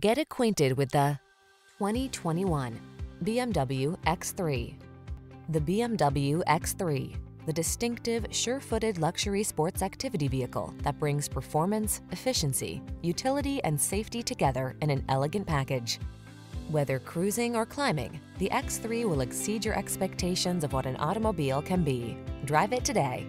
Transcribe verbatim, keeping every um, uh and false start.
Get acquainted with the twenty twenty-one B M W X three. The B M W X three, the distinctive, sure-footed luxury sports activity vehicle that brings performance, efficiency, utility, and safety together in an elegant package. Whether cruising or climbing, the X three will exceed your expectations of what an automobile can be. Drive it today.